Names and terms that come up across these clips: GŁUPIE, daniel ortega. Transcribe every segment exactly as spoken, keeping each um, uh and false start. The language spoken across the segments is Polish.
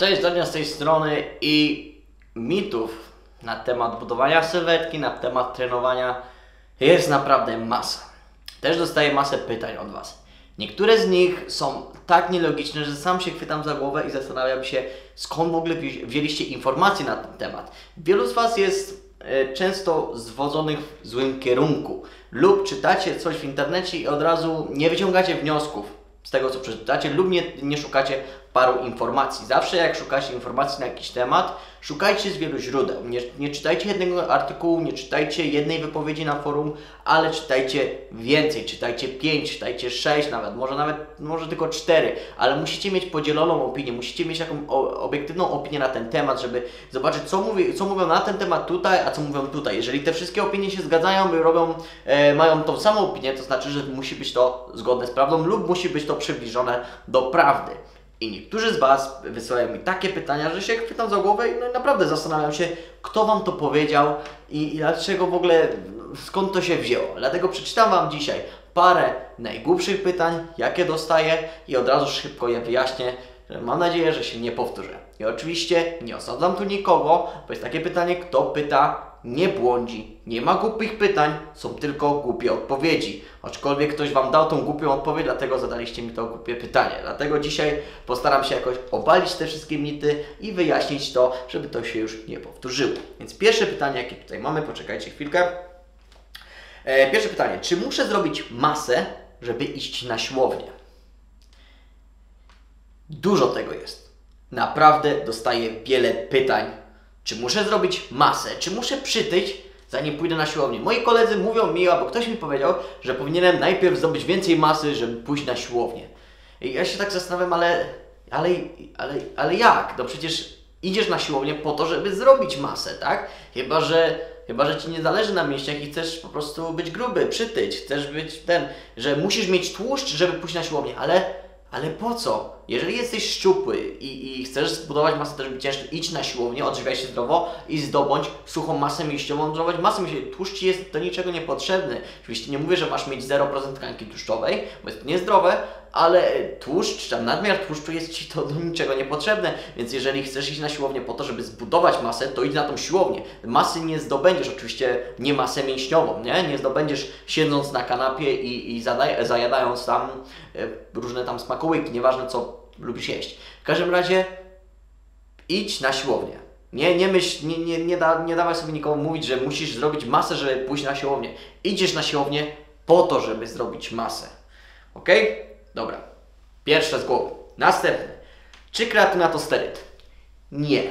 Cześć, Daniel z tej strony i mitów na temat budowania sylwetki, na temat trenowania jest naprawdę masa. Też dostaję masę pytań od Was. Niektóre z nich są tak nielogiczne, że sam się chwytam za głowę i zastanawiam się, skąd w ogóle wzięliście informacje na ten temat. Wielu z Was jest e, często zwodzonych w złym kierunku lub czytacie coś w internecie i od razu nie wyciągacie wniosków z tego, co przeczytacie, lub nie, nie szukacie paru informacji. Zawsze jak szukacie informacji na jakiś temat, szukajcie z wielu źródeł. Nie, nie czytajcie jednego artykułu, nie czytajcie jednej wypowiedzi na forum, ale czytajcie więcej. Czytajcie pięć, czytajcie sześć nawet, może nawet może tylko cztery, ale musicie mieć podzieloną opinię, musicie mieć taką obiektywną opinię na ten temat, żeby zobaczyć, co, mówi, co mówią na ten temat tutaj, a co mówią tutaj. Jeżeli te wszystkie opinie się zgadzają, robią, e, mają tą samą opinię, to znaczy, że musi być to zgodne z prawdą lub musi być to przybliżone do prawdy. I niektórzy z Was wysyłają mi takie pytania, że się chwytam za głowę i, no, i naprawdę zastanawiam się, kto Wam to powiedział i, i dlaczego w ogóle, skąd to się wzięło. Dlatego przeczytam Wam dzisiaj parę najgłupszych pytań, jakie dostaję i od razu szybko je wyjaśnię. Mam nadzieję, że się nie powtórzę. I oczywiście nie osadzam tu nikogo, bo jest takie pytanie, kto pyta, nie błądzi. Nie ma głupich pytań, są tylko głupie odpowiedzi. Aczkolwiek ktoś Wam dał tą głupią odpowiedź, dlatego zadaliście mi to głupie pytanie. Dlatego dzisiaj postaram się jakoś obalić te wszystkie mity i wyjaśnić to, żeby to się już nie powtórzyło. Więc pierwsze pytanie, jakie tutaj mamy, poczekajcie chwilkę. E, pierwsze pytanie, czy muszę zrobić masę, żeby iść na siłownię? Dużo tego jest. Naprawdę dostaję wiele pytań. Czy muszę zrobić masę? Czy muszę przytyć, zanim pójdę na siłownię? Moi koledzy mówią mi, albo ktoś mi powiedział, że powinienem najpierw zdobyć więcej masy, żeby pójść na siłownię. I ja się tak zastanawiam, ale, ale, ale, ale jak? No przecież idziesz na siłownię po to, żeby zrobić masę, tak? Chyba, że, chyba, że Ci nie zależy na mięśniach i chcesz po prostu być gruby, przytyć, chcesz być ten, że musisz mieć tłuszcz, żeby pójść na siłownię, ale... Ale po co? Jeżeli jesteś szczupły i, i chcesz zbudować masę, też być cięższy, idź na siłownię, odżywiaj się zdrowo i zdobądź suchą masę mięśniową, zdobądź masę mięśniową. Tłuszcz jest do niczego niepotrzebny. Oczywiście nie mówię, że masz mieć zero procent tkanki tłuszczowej, bo jest to niezdrowe, ale tłuszcz, tam nadmiar tłuszczu jest Ci to do niczego niepotrzebne, więc jeżeli chcesz iść na siłownię po to, żeby zbudować masę, to idź na tą siłownię. Masy nie zdobędziesz, oczywiście nie masę mięśniową, nie? Nie zdobędziesz siedząc na kanapie i, i zajadając tam e, różne tam smakołyki, nieważne co lubisz jeść. W każdym razie idź na siłownię. Nie, nie myśl, nie, nie, nie, da, nie dawaj sobie nikomu mówić, że musisz zrobić masę, żeby pójść na siłownię. Idziesz na siłownię po to, żeby zrobić masę. Ok? Dobra, pierwsze z głowy. Następne. Czy kreatyna to steryt? Nie.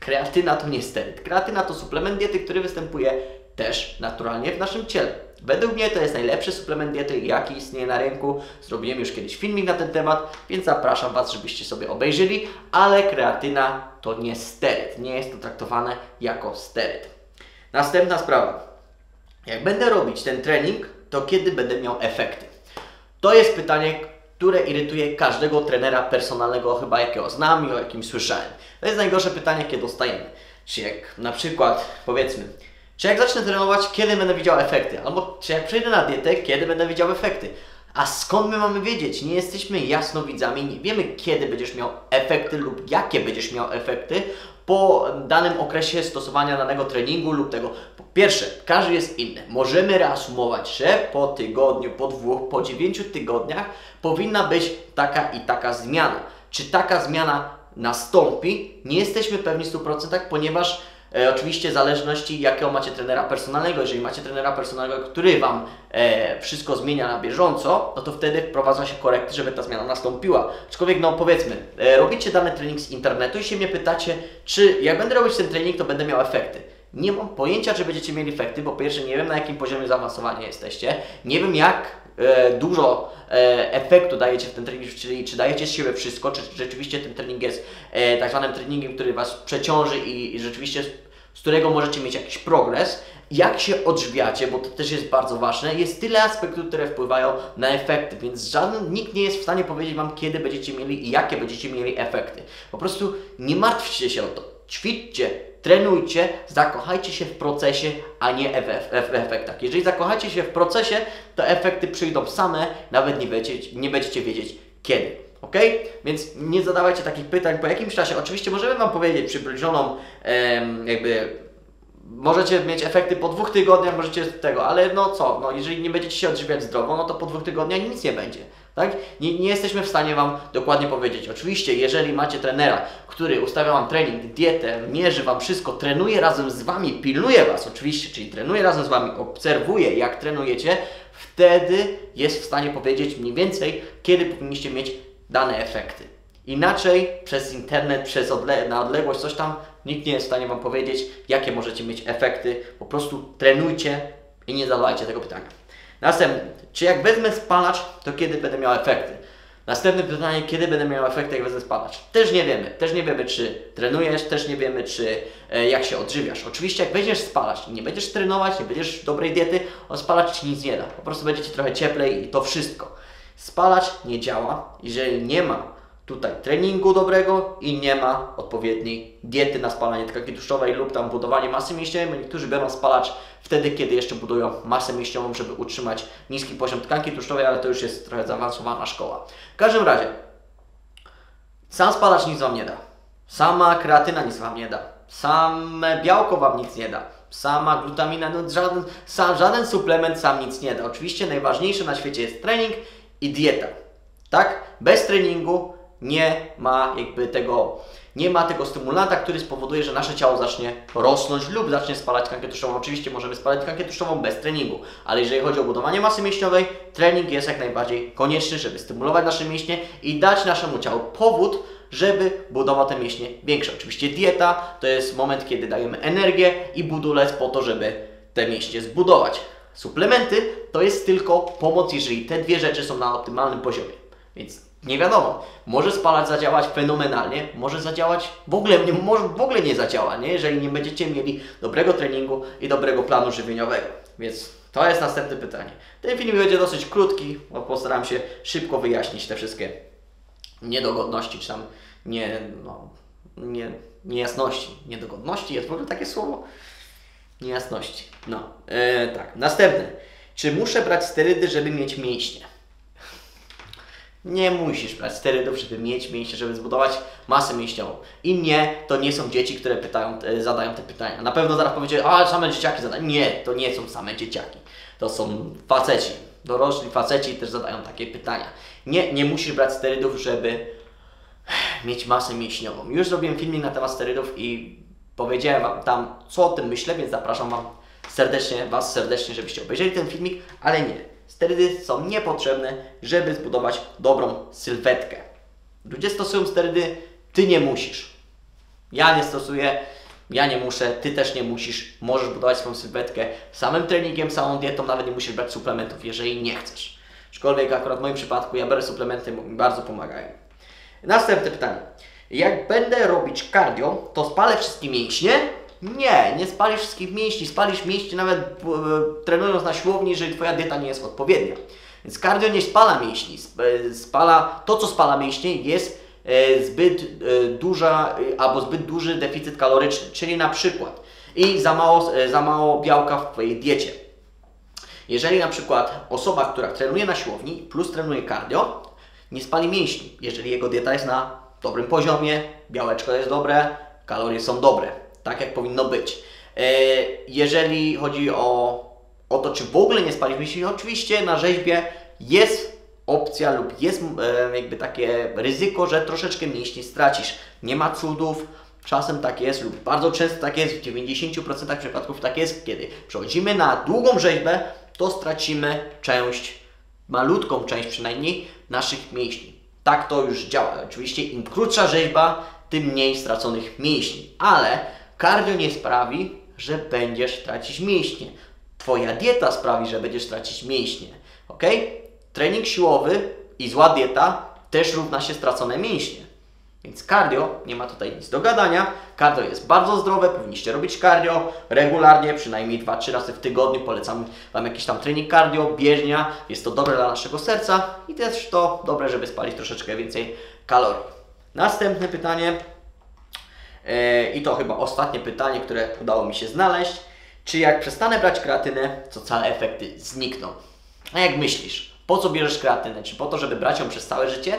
Kreatyna to nie steryt. Kreatyna to suplement diety, który występuje też naturalnie w naszym ciele. Według mnie to jest najlepszy suplement diety, jaki istnieje na rynku. Zrobiłem już kiedyś filmik na ten temat, więc zapraszam Was, żebyście sobie obejrzeli. Ale kreatyna to nie steryt. Nie jest to traktowane jako steryt. Następna sprawa. Jak będę robić ten trening, to kiedy będę miał efekty? To jest pytanie, które irytuje każdego trenera personalnego, chyba jakiego znam i o jakim słyszałem. To jest najgorsze pytanie, jakie dostajemy. Czy jak na przykład, powiedzmy, czy jak zacznę trenować, kiedy będę widział efekty? Albo czy jak przejdę na dietę, kiedy będę widział efekty? A skąd my mamy wiedzieć? Nie jesteśmy jasnowidzami, nie wiemy, kiedy będziesz miał efekty lub jakie będziesz miał efekty po danym okresie stosowania danego treningu lub tego. Po pierwsze, każdy jest inny. Możemy reasumować, że po tygodniu, po dwóch, po dziewięciu tygodniach powinna być taka i taka zmiana. Czy taka zmiana nastąpi? Nie jesteśmy pewni w stu procentach, ponieważ e, oczywiście w zależności jakiego macie trenera personalnego, jeżeli macie trenera personalnego, który Wam e, wszystko zmienia na bieżąco, no to wtedy wprowadza się korekty, żeby ta zmiana nastąpiła. Aczkolwiek no powiedzmy, e, robicie dany trening z internetu i się mnie pytacie, czy jak będę robić ten trening, to będę miał efekty. Nie mam pojęcia, czy będziecie mieli efekty, bo po pierwsze nie wiem, na jakim poziomie zaawansowania jesteście, nie wiem jak e, dużo e, efektu dajecie w ten trening, czyli czy dajecie z siebie wszystko, czy rzeczywiście ten trening jest e, tak zwanym treningiem, który Was przeciąży i, i rzeczywiście z, z którego możecie mieć jakiś progres. Jak się odżywiacie, bo to też jest bardzo ważne, jest tyle aspektów, które wpływają na efekty, więc żaden, nikt nie jest w stanie powiedzieć Wam, kiedy będziecie mieli i jakie będziecie mieli efekty. Po prostu nie martwcie się o to, ćwiczcie. Trenujcie, zakochajcie się w procesie, a nie w efektach. Jeżeli zakochacie się w procesie, to efekty przyjdą same, nawet nie będziecie, nie będziecie wiedzieć kiedy. ok? Więc nie zadawajcie takich pytań po jakimś czasie. Oczywiście możemy Wam powiedzieć przybliżoną em, jakby... Możecie mieć efekty po dwóch tygodniach, możecie tego, ale no co, no jeżeli nie będziecie się odżywiać zdrowo, no to po dwóch tygodniach nic nie będzie, tak? Nie, nie jesteśmy w stanie Wam dokładnie powiedzieć. Oczywiście, jeżeli macie trenera, który ustawia Wam trening, dietę, mierzy Wam wszystko, trenuje razem z Wami, pilnuje Was oczywiście, czyli trenuje razem z Wami, obserwuje jak trenujecie, wtedy jest w stanie powiedzieć mniej więcej, kiedy powinniście mieć dane efekty. Inaczej przez internet, przez odle na odległość, coś tam, nikt nie jest w stanie Wam powiedzieć, jakie możecie mieć efekty. Po prostu trenujcie i nie zadawajcie tego pytania. Następny. Czy jak wezmę spalacz, to kiedy będę miał efekty? Następne pytanie, kiedy będę miał efekty, jak wezmę spalacz? Też nie wiemy. Też nie wiemy, czy trenujesz, też nie wiemy, czy e, jak się odżywiasz. Oczywiście, jak weźmiesz spalacz, nie będziesz trenować, nie będziesz dobrej diety, on spalacz Ci nic nie da. Po prostu będziecie trochę cieplej i to wszystko. Spalacz nie działa, jeżeli nie ma tutaj treningu dobrego i nie ma odpowiedniej diety na spalanie tkanki tłuszczowej lub tam budowanie masy mięśniowej. Niektórzy biorą spalacz wtedy, kiedy jeszcze budują masę mięśniową, żeby utrzymać niski poziom tkanki tłuszczowej, ale to już jest trochę zaawansowana szkoła. W każdym razie, sam spalacz nic Wam nie da. Sama kreatyna nic Wam nie da. Same białko Wam nic nie da. Sama glutamina, no żaden, sam, żaden suplement sam nic nie da. Oczywiście najważniejsze na świecie jest trening i dieta. Tak? Bez treningu nie ma jakby tego, nie ma tego stymulanta, który spowoduje, że nasze ciało zacznie rosnąć lub zacznie spalać tkankę tłuszczową. Oczywiście możemy spalać tkankę tłuszczową bez treningu, ale jeżeli chodzi o budowanie masy mięśniowej, trening jest jak najbardziej konieczny, żeby stymulować nasze mięśnie i dać naszemu ciału powód, żeby budował te mięśnie większe. Oczywiście dieta to jest moment, kiedy dajemy energię i budulec po to, żeby te mięśnie zbudować. Suplementy to jest tylko pomoc, jeżeli te dwie rzeczy są na optymalnym poziomie. Więc nie wiadomo, może spalacz zadziałać fenomenalnie, może zadziałać w ogóle, nie, może w ogóle nie zadziała, nie? Jeżeli nie będziecie mieli dobrego treningu i dobrego planu żywieniowego. Więc to jest następne pytanie. Ten film będzie dosyć krótki, bo postaram się szybko wyjaśnić te wszystkie niedogodności, czy tam nie, no, nie, niejasności. Niedogodności jest w ogóle takie słowo? Niejasności. No, e, tak. Następne. Czy muszę brać sterydy, żeby mieć mięśnie? Nie musisz brać sterydów, żeby mieć mięśnie, żeby zbudować masę mięśniową. I nie, to nie są dzieci, które pytają, zadają te pytania. Na pewno zaraz powiecie, a same dzieciaki zadają. Nie, to nie są same dzieciaki. To są faceci. Dorośli faceci też zadają takie pytania. Nie, nie musisz brać sterydów, żeby mieć masę mięśniową. Już zrobiłem filmik na temat sterydów i powiedziałem Wam tam, co o tym myślę, więc zapraszam Wam serdecznie, Was serdecznie, żebyście obejrzeli ten filmik, ale nie. Sterydy są niepotrzebne, żeby zbudować dobrą sylwetkę. Ludzie stosują sterydy, Ty nie musisz. Ja nie stosuję, ja nie muszę, Ty też nie musisz. Możesz budować swoją sylwetkę samym treningiem, samą dietą, nawet nie musisz brać suplementów, jeżeli nie chcesz. Aczkolwiek akurat w moim przypadku ja biorę suplementy, mi bardzo pomagają. Następne pytanie. Jak będę robić cardio, to spalę wszystkie mięśnie? Nie, nie spalisz wszystkich mięśni, spalisz mięśnie nawet e, trenując na siłowni, jeżeli Twoja dieta nie jest odpowiednia. Więc cardio nie spala mięśni, spala, to co spala mięśnie jest e, zbyt e, duża e, albo zbyt duży deficyt kaloryczny, czyli na przykład i za mało, e, za mało białka w Twojej diecie. Jeżeli na przykład osoba, która trenuje na siłowni plus trenuje cardio, nie spali mięśni, jeżeli jego dieta jest na dobrym poziomie, białeczko jest dobre, kalorie są dobre. Tak jak powinno być. Jeżeli chodzi o, o to, czy w ogóle nie spalić mięśni, oczywiście na rzeźbie jest opcja lub jest jakby takie ryzyko, że troszeczkę mięśni stracisz. Nie ma cudów, czasem tak jest lub bardzo często tak jest, w dziewięćdziesięciu procentach przypadków tak jest, kiedy przechodzimy na długą rzeźbę, to stracimy część, malutką część przynajmniej naszych mięśni. Tak to już działa. Oczywiście im krótsza rzeźba, tym mniej straconych mięśni, ale cardio nie sprawi, że będziesz tracić mięśnie. Twoja dieta sprawi, że będziesz tracić mięśnie. Ok? Trening siłowy i zła dieta też równa się stracone mięśnie. Więc cardio, nie ma tutaj nic do gadania. Cardio jest bardzo zdrowe, powinniście robić cardio regularnie, przynajmniej dwa trzy razy w tygodniu. Polecam Wam jakiś tam trening cardio, bieżnia. Jest to dobre dla naszego serca i też to dobre, żeby spalić troszeczkę więcej kalorii. Następne pytanie. I to chyba ostatnie pytanie, które udało mi się znaleźć. Czy jak przestanę brać kreatynę, to całe efekty znikną? A jak myślisz? Po co bierzesz kreatynę? Czy po to, żeby brać ją przez całe życie?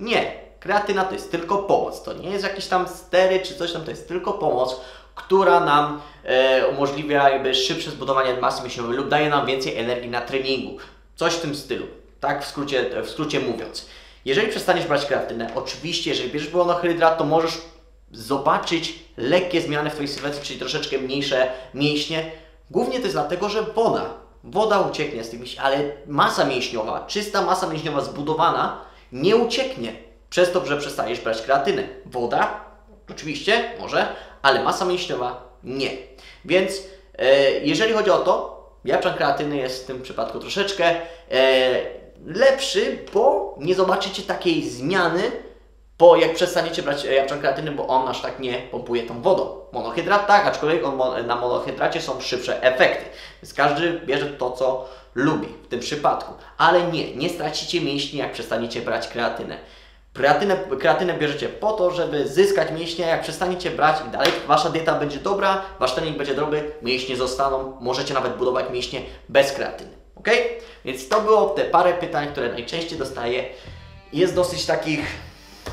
Nie, kreatyna to jest tylko pomoc. To nie jest jakiś tam stery czy coś tam, to jest tylko pomoc, która nam e, umożliwia jakby szybsze zbudowanie masy mięśniowej lub daje nam więcej energii na treningu. Coś w tym stylu, tak w skrócie, w skrócie mówiąc. Jeżeli przestaniesz brać kreatynę, oczywiście, jeżeli bierzesz bionohydrat, to możesz zobaczyć lekkie zmiany w Twojej sylwetce, czyli troszeczkę mniejsze mięśnie. Głównie to jest dlatego, że woda, woda ucieknie z tych mięśni, ale masa mięśniowa, czysta masa mięśniowa zbudowana nie ucieknie przez to, że przestajesz brać kreatynę. Woda, oczywiście, może, ale masa mięśniowa nie. Więc e, jeżeli chodzi o to, jabłczan kreatyny jest w tym przypadku troszeczkę e, lepszy, bo nie zobaczycie takiej zmiany, bo jak przestaniecie brać jabłczan kreatyny, bo on aż tak nie pompuje tą wodą. Monohydrat tak, aczkolwiek on, na monohydracie są szybsze efekty. Więc każdy bierze to, co lubi w tym przypadku. Ale nie, nie stracicie mięśni, jak przestaniecie brać kreatynę. Kreatynę, kreatynę bierzecie po to, żeby zyskać mięśnie, jak przestaniecie brać i dalej Wasza dieta będzie dobra, Wasz trening będzie dobry, mięśnie zostaną, możecie nawet budować mięśnie bez kreatyny. Ok? Więc to było te parę pytań, które najczęściej dostaję. Jest dosyć takich,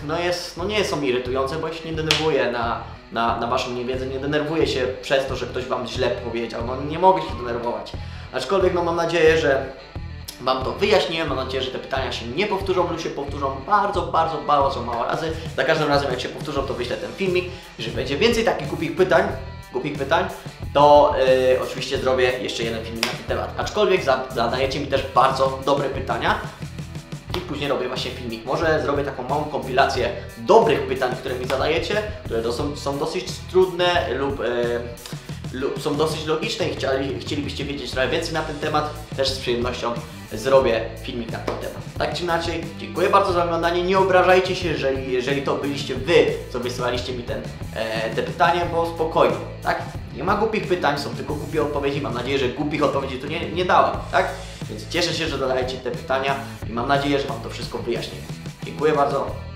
no, jest, no nie są irytujące, bo ja się nie denerwuję na, na, na Waszą niewiedzę, nie denerwuję się przez to, że ktoś Wam źle powiedział, no nie mogę się denerwować. Aczkolwiek no mam nadzieję, że Wam to wyjaśniłem, mam nadzieję, że te pytania się nie powtórzą lub się powtórzą bardzo, bardzo, bardzo mało razy. Za każdym razem jak się powtórzą, to wyślę ten filmik. Jeżeli będzie więcej takich głupich pytań, głupich pytań, to yy, oczywiście zrobię jeszcze jeden filmik na ten temat. Aczkolwiek zadajecie mi też bardzo dobre pytania i później robię właśnie filmik. Może zrobię taką małą kompilację dobrych pytań, które mi zadajecie, które to są, są dosyć trudne lub... Yy, lub są dosyć logiczne i chcieli, chcielibyście wiedzieć trochę więcej na ten temat, też z przyjemnością zrobię filmik na ten temat. Tak czy inaczej, dziękuję bardzo za oglądanie, nie obrażajcie się, jeżeli, jeżeli to byliście Wy, co wysyłaliście mi ten, e, te pytania, bo spokojnie, tak? Nie ma głupich pytań, są tylko głupie odpowiedzi, mam nadzieję, że głupich odpowiedzi tu nie, nie dałem, tak? Więc cieszę się, że dodajecie te pytania i mam nadzieję, że Wam to wszystko wyjaśnię. Dziękuję bardzo.